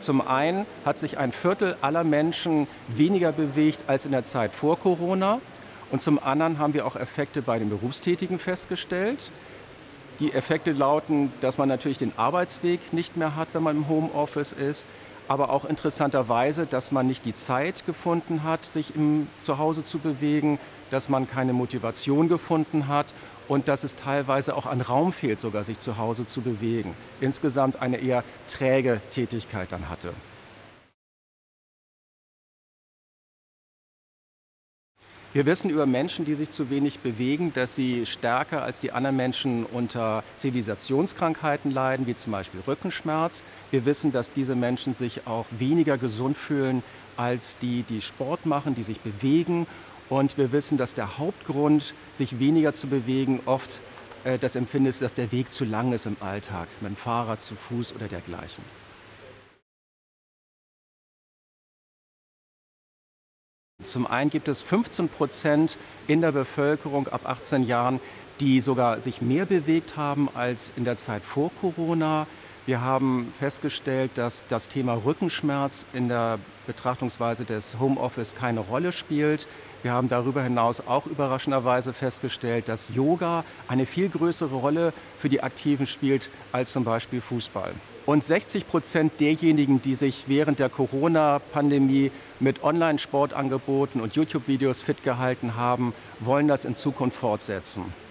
Zum einen hat sich ein Viertel aller Menschen weniger bewegt als in der Zeit vor Corona. Und zum anderen haben wir auch Effekte bei den Berufstätigen festgestellt. Die Effekte lauten, dass man natürlich den Arbeitsweg nicht mehr hat, wenn man im Homeoffice ist. Aber auch interessanterweise, dass man nicht die Zeit gefunden hat, sich im Zuhause zu bewegen, dass man keine Motivation gefunden hat und dass es teilweise auch an Raum fehlt, sogar sich zu Hause zu bewegen. Insgesamt eine eher träge Tätigkeit dann hatte. Wir wissen über Menschen, die sich zu wenig bewegen, dass sie stärker als die anderen Menschen unter Zivilisationskrankheiten leiden, wie zum Beispiel Rückenschmerz. Wir wissen, dass diese Menschen sich auch weniger gesund fühlen als die, die Sport machen, die sich bewegen. Und wir wissen, dass der Hauptgrund, sich weniger zu bewegen, oft das Empfinden ist, dass der Weg zu lang ist im Alltag, mit dem Fahrrad, zu Fuß oder dergleichen. Zum einen gibt es 15% in der Bevölkerung ab 18 Jahren, die sogar sich mehr bewegt haben als in der Zeit vor Corona. Wir haben festgestellt, dass das Thema Rückenschmerz in der Betrachtungsweise des Homeoffice keine Rolle spielt. Wir haben darüber hinaus auch überraschenderweise festgestellt, dass Yoga eine viel größere Rolle für die Aktiven spielt als zum Beispiel Fußball. Und 60% derjenigen, die sich während der Corona-Pandemie mit Online-Sportangeboten und YouTube-Videos fit gehalten haben, wollen das in Zukunft fortsetzen.